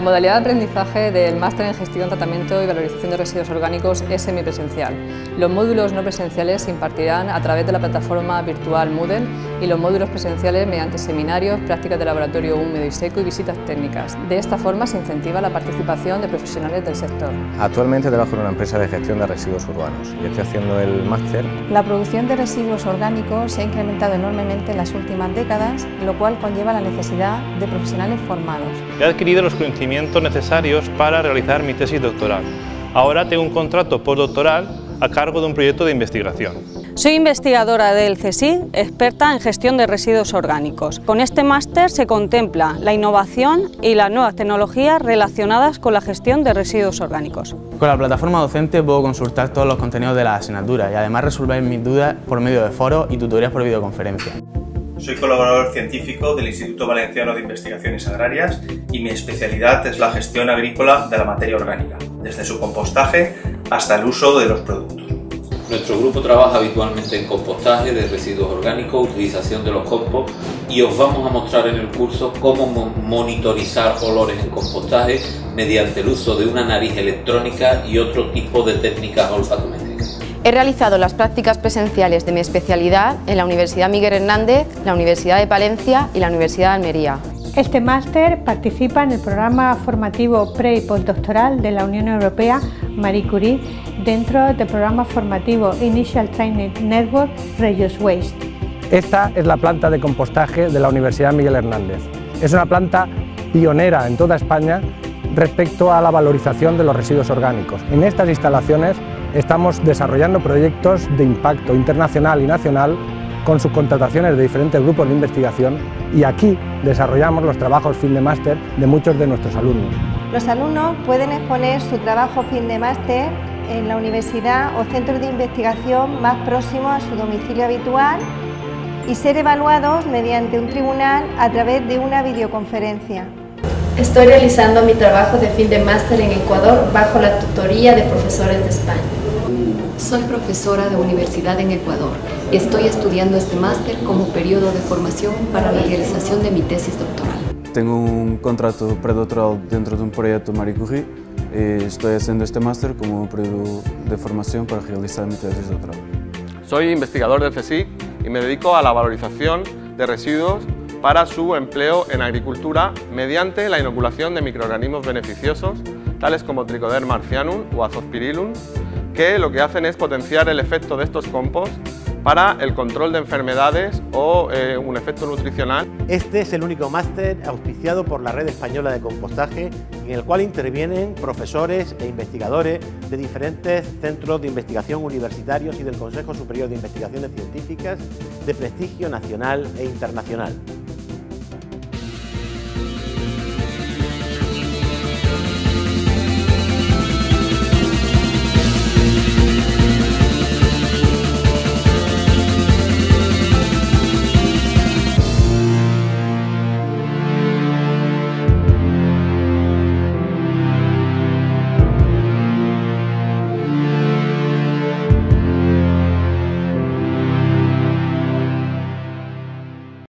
La modalidad de aprendizaje del Máster en Gestión, Tratamiento y Valorización de Residuos Orgánicos es semipresencial. Los módulos no presenciales se impartirán a través de la plataforma virtual Moodle y los módulos presenciales mediante seminarios, prácticas de laboratorio húmedo y seco y visitas técnicas. De esta forma se incentiva la participación de profesionales del sector. Actualmente trabajo en una empresa de gestión de residuos urbanos y estoy haciendo el máster. La producción de residuos orgánicos se ha incrementado enormemente en las últimas décadas, lo cual conlleva la necesidad de profesionales formados. He adquirido los conocimientos necesarios para realizar mi tesis doctoral. Ahora tengo un contrato postdoctoral a cargo de un proyecto de investigación. Soy investigadora del CSIC, experta en gestión de residuos orgánicos. Con este máster se contempla la innovación y las nuevas tecnologías relacionadas con la gestión de residuos orgánicos. Con la plataforma docente puedo consultar todos los contenidos de la asignatura y además resolver mis dudas por medio de foros y tutorías por videoconferencia. Soy colaborador científico del Instituto Valenciano de Investigaciones Agrarias y mi especialidad es la gestión agrícola de la materia orgánica, desde su compostaje hasta el uso de los productos. Nuestro grupo trabaja habitualmente en compostaje de residuos orgánicos, utilización de los compost y os vamos a mostrar en el curso cómo monitorizar olores en compostaje mediante el uso de una nariz electrónica y otro tipo de técnicas olfatométricas. He realizado las prácticas presenciales de mi especialidad en la Universidad Miguel Hernández, la Universidad de Palencia y la Universidad de Almería. Este máster participa en el programa formativo pre y postdoctoral de la Unión Europea Marie Curie dentro del programa formativo Initial Training Network Reuse Waste. Esta es la planta de compostaje de la Universidad Miguel Hernández. Es una planta pionera en toda España respecto a la valorización de los residuos orgánicos. En estas instalaciones estamos desarrollando proyectos de impacto internacional y nacional con subcontrataciones de diferentes grupos de investigación y aquí desarrollamos los trabajos fin de máster de muchos de nuestros alumnos. Los alumnos pueden exponer su trabajo fin de máster en la universidad o centro de investigación más próximo a su domicilio habitual y ser evaluados mediante un tribunal a través de una videoconferencia. Estoy realizando mi trabajo de fin de máster en Ecuador bajo la tutoría de profesores de España. Soy profesora de universidad en Ecuador y estoy estudiando este máster como periodo de formación para la realización de mi tesis doctoral. Tengo un contrato predoctoral dentro de un proyecto Marie Curie y estoy haciendo este máster como periodo de formación para realizar mi tesis doctoral. Soy investigador del CSIC y me dedico a la valorización de residuos para su empleo en agricultura mediante la inoculación de microorganismos beneficiosos, tales como Trichoderma harzianum o Azospirilum, que lo que hacen es potenciar el efecto de estos compost para el control de enfermedades o un efecto nutricional. Este es el único máster auspiciado por la Red Española de Compostaje, en el cual intervienen profesores e investigadores de diferentes centros de investigación universitarios y del Consejo Superior de Investigaciones Científicas de prestigio nacional e internacional.